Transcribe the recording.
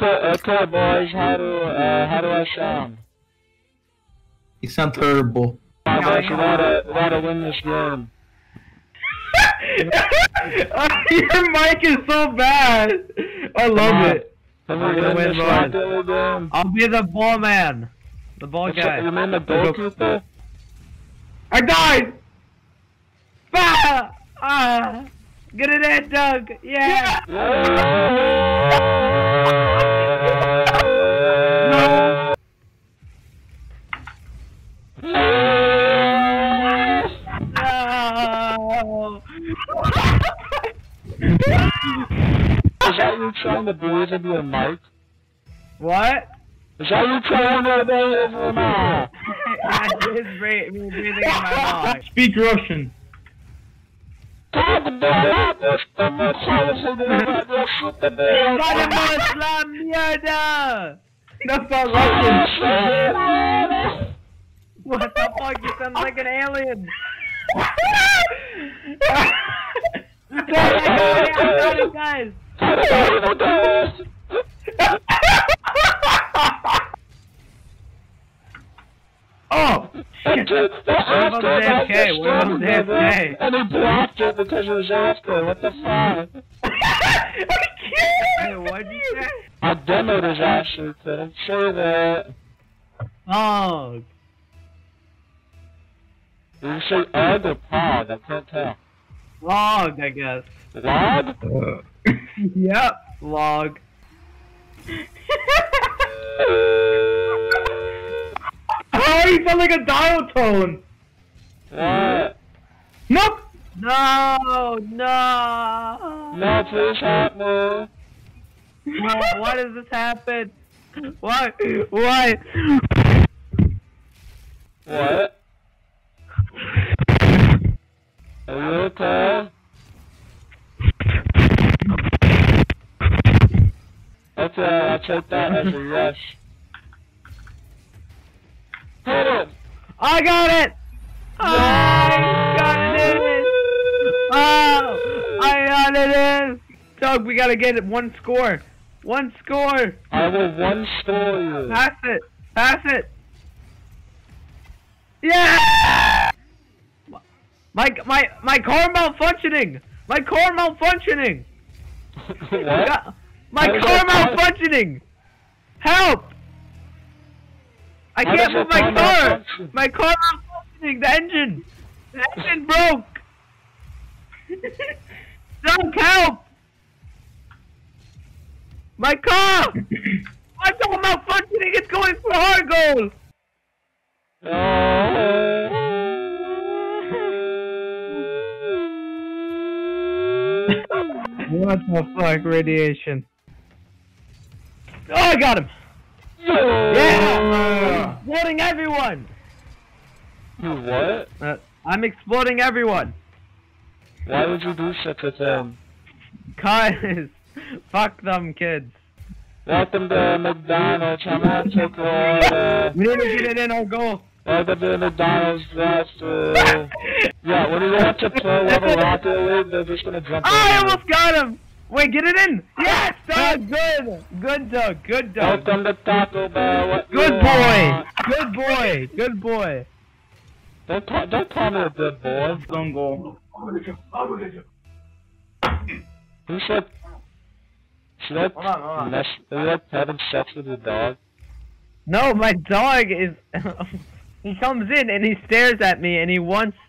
Okay, boys, how do I sound? You sound terrible. I'm about to win this game. Your mic is so bad. I love it. I'm gonna win, boys. I'll be the ball man, the ball guy. I'm in the goalkeeper. I died. Get it in, Doug! Yeah! No! No! Is that you trying to breathe into your mic? What? Is that you trying to breathe into your mouth? I just breathing in my mouth. Speak Russian. That's not Russian. What the fuck? You sound like an alien. Guys. Oh! Shit. We're on the day. And he blocked it because it was after. What the fuck? I can't! Hey, what'd you say? I demoed his ass shit. Didn't say that. Oh. Did you say egg or pod? I can't tell. Log, I guess. Log? Yep, log. You sound like a dial tone! Nope! No! No, please help me! Why does this happen? Why? What? Are you okay? Okay, I'll take that as a yes. I got it! I got it in! Oh! I got it in! Doug, we gotta get it. One score! One score! I will one score you! Pass it! Pass it! Yeah! My car malfunctioning! My car malfunctioning! What? My car malfunctioning! Help! I can't move my car! My car is functioning! The engine! The engine broke! Don't help! My car! My car malfunctioning! It's going for our goal! What the fuck, radiation? Oh, I got him! Yeah! I'm exploding everyone! What? I'm exploding everyone! Why would you do such a thing? Cause, fuck them kids. Welcome to McDonald's, I'm out to Florida. We didn't get it in our goal. Welcome to McDonald's, that's true. Yeah, when we have to play level rocket league, they're just gonna jump in. I almost got him! Wait, get it in! Yes, Doug! Good Doug, good Doug. Welcome to Taco Bell. What good boy! Good boy! Good boy! Don't call me a good boy. Don't go. Who said... Is that having sex with your dog? No, my dog is... He comes in and he stares at me and he wants